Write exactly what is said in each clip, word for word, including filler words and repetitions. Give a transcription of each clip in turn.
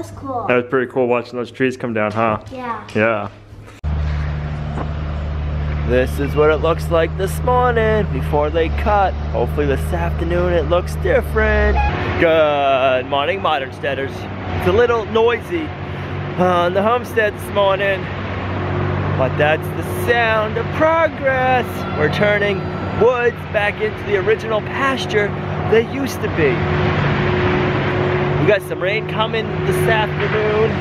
was cool. That was pretty cool watching those trees come down, huh? Yeah. Yeah. This is what it looks like this morning before they cut. Hopefully this afternoon it looks different. Good morning, Modern Steaders. It's a little noisy on the homestead this morning, but that's the sound of progress. We're turning woods back into the original pasture they used to be. We got some rain coming this afternoon,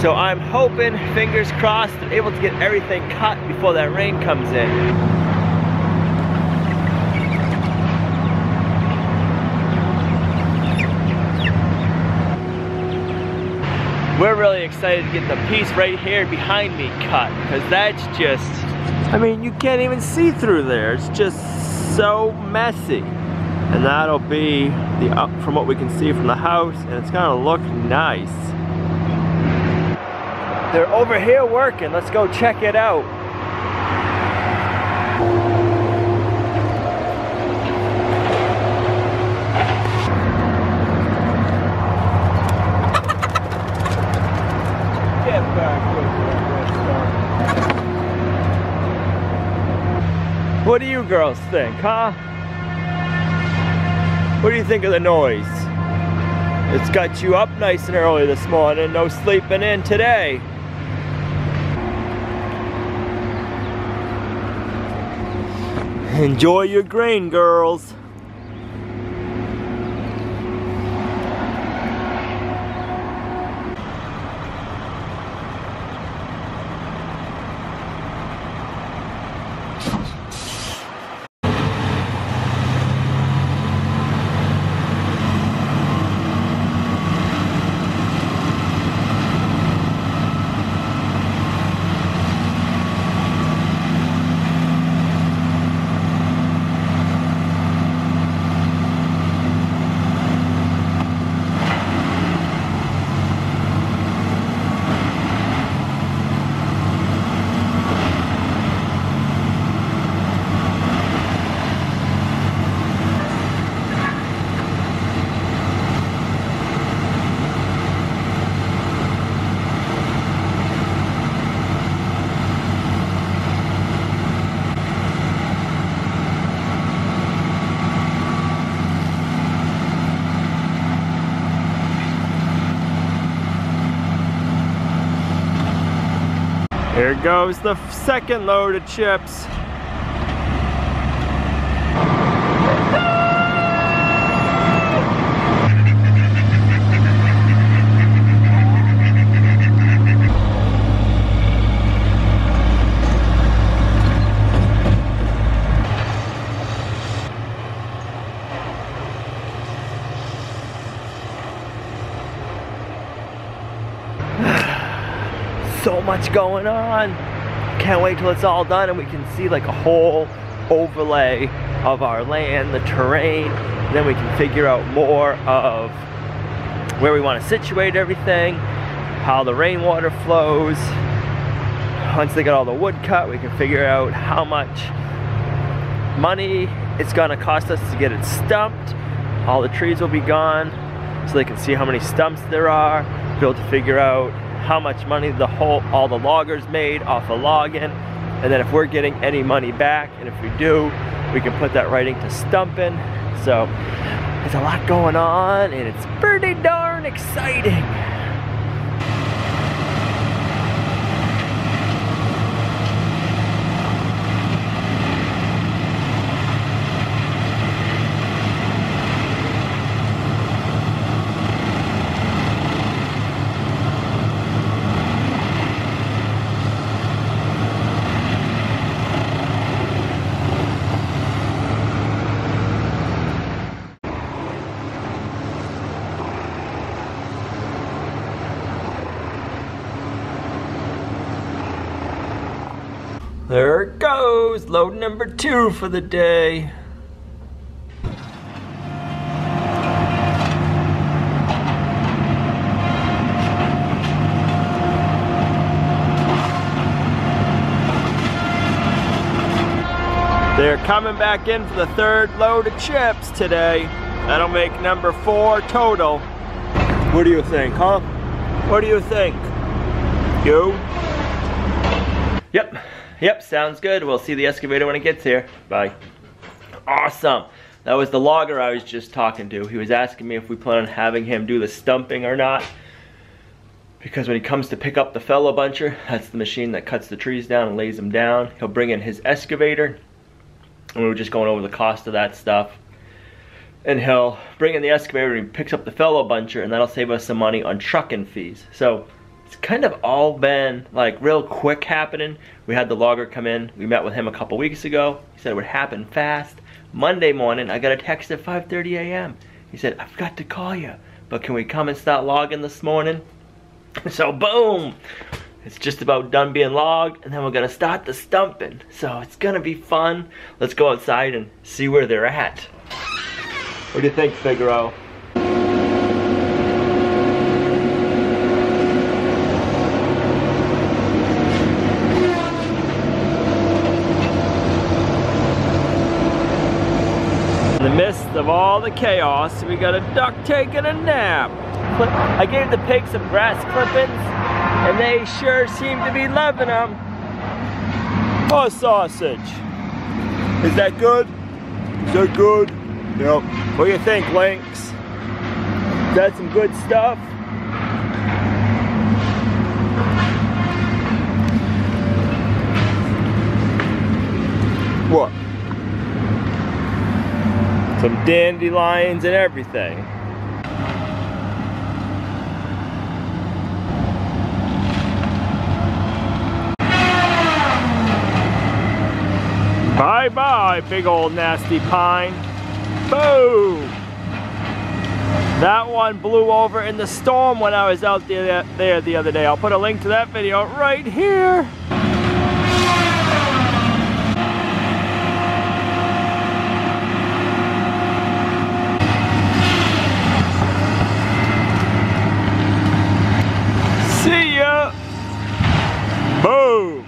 so I'm hoping, fingers crossed, I'm able to get everything cut before that rain comes in. We're really excited to get the piece right here behind me cut, because that's just, I mean, you can't even see through there. It's just so messy. And that'll be the up from what we can see from the house, and it's gonna look nice. They're over here working. Let's go check it out. What do you girls think, huh? What do you think of the noise? It's got you up nice and early this morning, no sleeping in today. Enjoy your grain, girls. Here goes the second load of chips. So much going on. Can't wait till it's all done and we can see like a whole overlay of our land, the terrain, and then we can figure out more of where we want to situate everything, how the rainwater flows. Once they get all the wood cut, we can figure out how much money it's gonna cost us to get it stumped. All the trees will be gone, so they can see how many stumps there are, be able to figure out how much money the whole all the loggers made off the logging, and then if we're getting any money back, and if we do, we can put that right into stumping. So there's a lot going on and it's pretty darn exciting. There it goes, load number two for the day. They're coming back in for the third load of chips today. That'll make number four total. What do you think, huh? What do you think? You? Yep, yep, sounds good. We'll see the excavator when it gets here. Bye. Awesome. That was the logger I was just talking to. He was asking me if we plan on having him do the stumping or not. Because when he comes to pick up the fellow buncher, that's the machine that cuts the trees down and lays them down. He'll bring in his excavator. And we were just going over the cost of that stuff. And he'll bring in the excavator and he picks up the fellow buncher, and that'll save us some money on trucking fees. So it's kind of all been like real quick happening. We had the logger come in. We met with him a couple weeks ago. He said it would happen fast. Monday morning, I got a text at five thirty a m He said, "I forgot to call you, but can we come and start logging this morning?" So boom! It's just about done being logged, and then we're gonna start the stumping. So it's gonna be fun. Let's go outside and see where they're at. What do you think, Figaro? In the midst of all the chaos, we got a duck taking a nap. I gave the pig some grass clippings, and they sure seem to be loving them. Oh, sausage. Is that good? Is that good? Yep. What do you think, Lynx? Is that some good stuff? What? Some dandelions and everything. Bye-bye, big old nasty pine. Boom! That one blew over in the storm when I was out there, there the other day. I'll put a link to that video right here. See ya! Boom!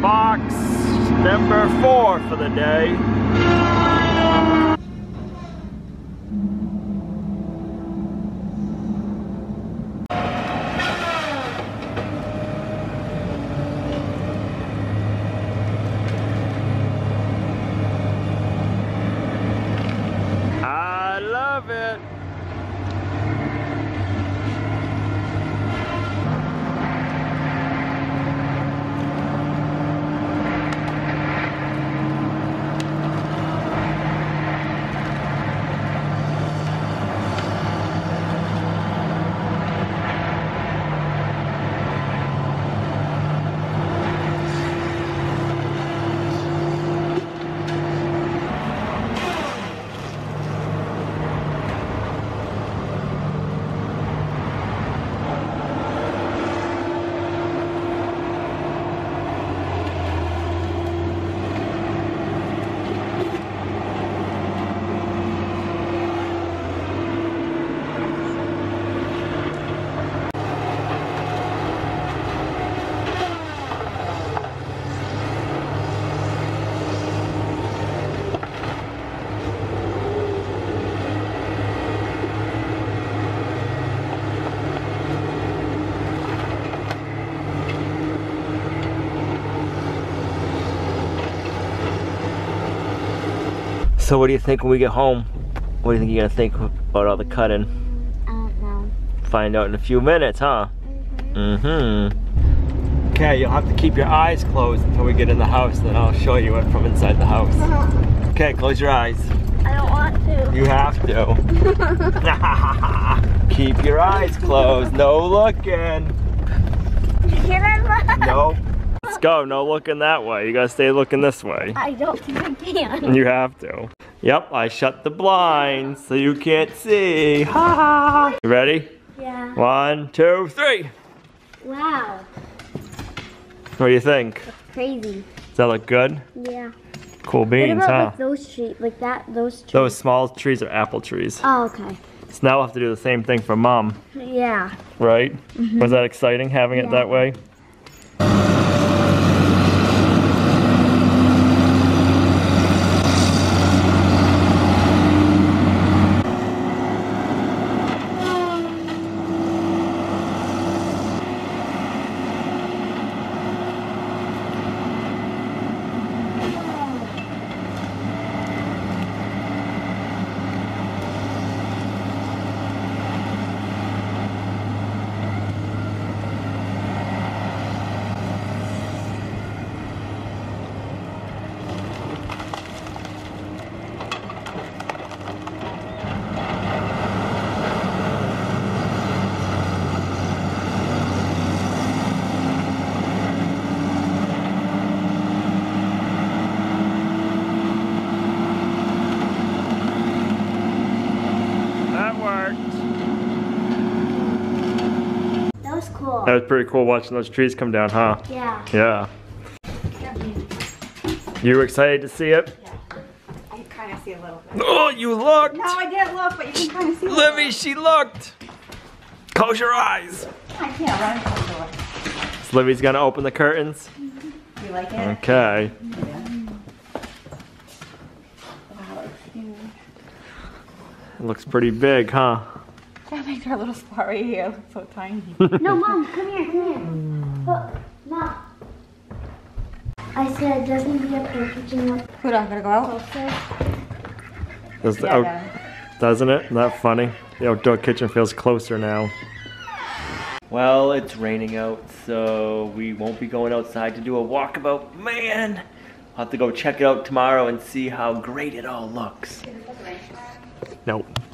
Box number four for the day. I love it. So what do you think when we get home? What do you think you're gonna think about all the cutting? I don't know. Find out in a few minutes, huh? Mm-hmm. Mm-hmm. Okay, you'll have to keep your eyes closed until we get in the house, then I'll show you it from inside the house. Uh-huh. Okay, close your eyes. I don't want to. You have to. Keep your eyes closed, no looking. Did you hear that? No. Let's go, no looking that way. You gotta stay looking this way. I don't think I can. You have to. Yep, I shut the blinds so you can't see. Ha! You ready? Yeah. One, two, three. Wow. What do you think? That's crazy. Does that look good? Yeah. Cool beans, what about, huh? Like those trees, like that, those trees. Those small trees are apple trees. Oh, okay. So now we'll have to do the same thing for Mom. Yeah. Right? Mm-hmm. Was that exciting having yeah. it that way? That was pretty cool watching those trees come down, huh? Yeah. Yeah. You were excited to see it? Yeah. I could kind of see a little bit. Oh, you looked! No, I didn't look, but you can kind of see it. Livvy, she looked! Close your eyes! I can't run from the door. So Livvy's gonna open the curtains? Mm-hmm. You like it? Okay. Yeah. Wow, it's huge. It looks pretty big, huh? That makes our little spot right here look so tiny. No, Mom, come here, come here. Look, Mom. I said, doesn't be a packaging one. Hold on, gotta go out. Does the, yeah, oh, doesn't it? Isn't that funny? The outdoor kitchen feels closer now. Well, it's raining out, so we won't be going outside to do a walkabout. Man, I'll have to go check it out tomorrow and see how great it all looks. Nope.